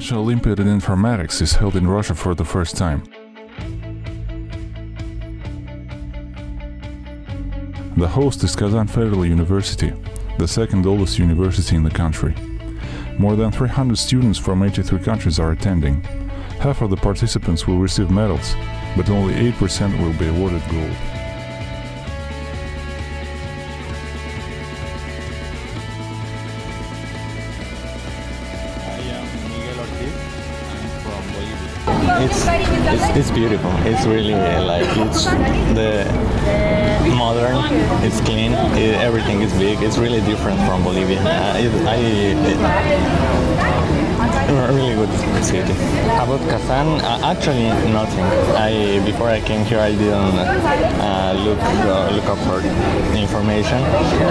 International Olympiad in Informatics is held in Russia for the first time. The host is Kazan Federal University, the second oldest university in the country. More than 300 students from 83 countries are attending. Half of the participants will receive medals, but only 8% will be awarded gold. It's beautiful. It's really it's the modern. It's clean. Everything is big. It's really different from Bolivia. Really good city. About Kazan, actually nothing. Before I came here, I didn't look up for information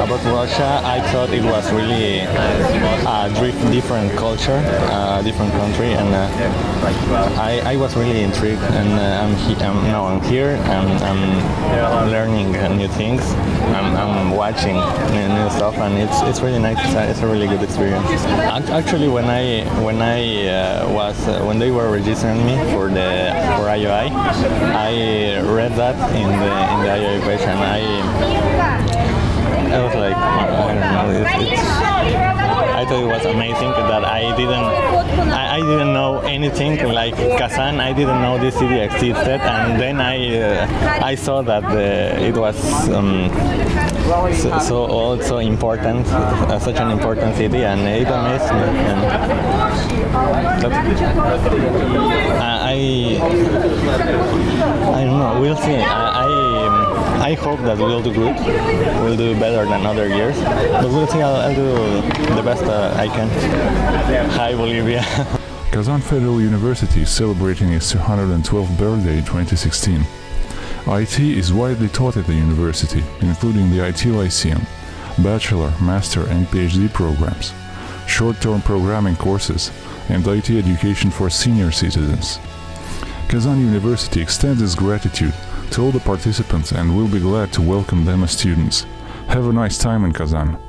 about Russia. I thought it was really a different culture, different country, and I was really intrigued. And now I'm here. I'm learning new things. I'm watching new stuff, and it's really nice. It's a really good experience. Actually, when they were registering me for IOI, I read that in the IOI question. I was like, I don't know. I thought it was amazing that I didn't know anything like Kazan. I didn't know this city existed, and then I saw that it was so old, so important, such an important city, and it amazed me. And I don't know. We'll see. I hope that we'll do good. We'll do better than other years. But we'll see. I'll do the best I can. Hi, Bolivia. Kazan Federal University is celebrating its 212th birthday in 2016. IT is widely taught at the university, including the IT Lyceum, bachelor, master and PhD programs, short-term programming courses, and IT education for senior citizens. Kazan University extends its gratitude to all the participants and will be glad to welcome them as students. Have a nice time in Kazan!